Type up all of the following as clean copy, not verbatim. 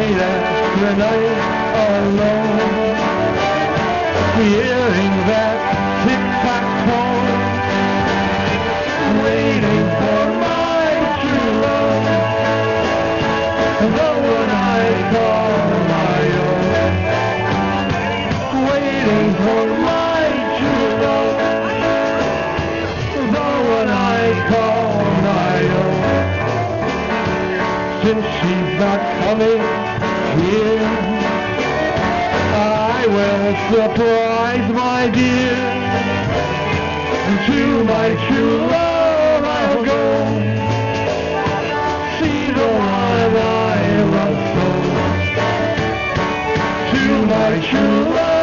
later when I'm alone, hearing that tick-tock phone, waiting for my true love, the one I call my own, waiting for my true love, the one I call my own. Since she's not coming here, I will surprise my dear. To my true love I'll go, see the one I love so. To my true love.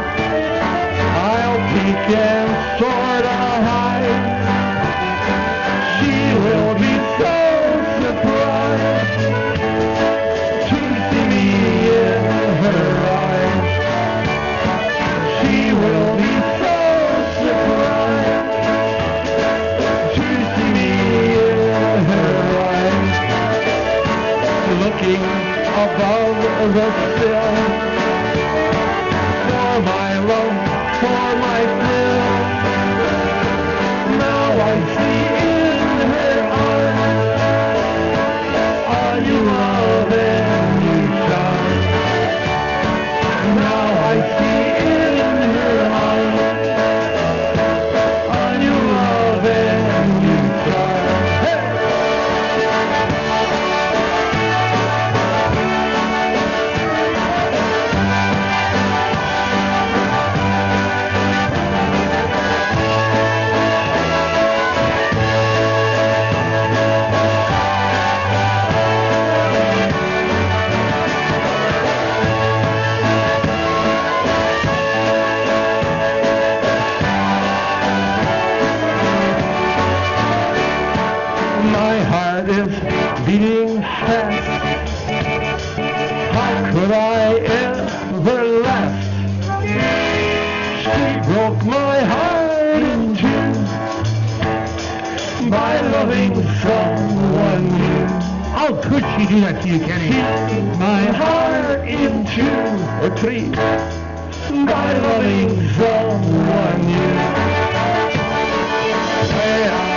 I'll peek and sort of hide. She will be so surprised to see me in her eyes. She will be so surprised to see me in her eyes. Looking above the sill, my love for my thrill. Now I see in her eyes all you love and you shine. Now I see in her eyes all you love and you shine. Hey! My heart is beating fast. How could I ever last? She broke my heart in two by loving someone new. How could she do that to you, Kenny? She broke my heart in two or three by loving someone new. Yeah.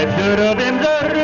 I've heard of him.